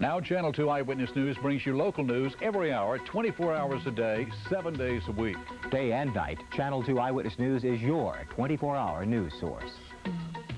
Now Channel 2 Eyewitness News brings you local news every hour, 24 hours a day, 7 days a week. Day and night, Channel 2 Eyewitness News is your 24-hour news source.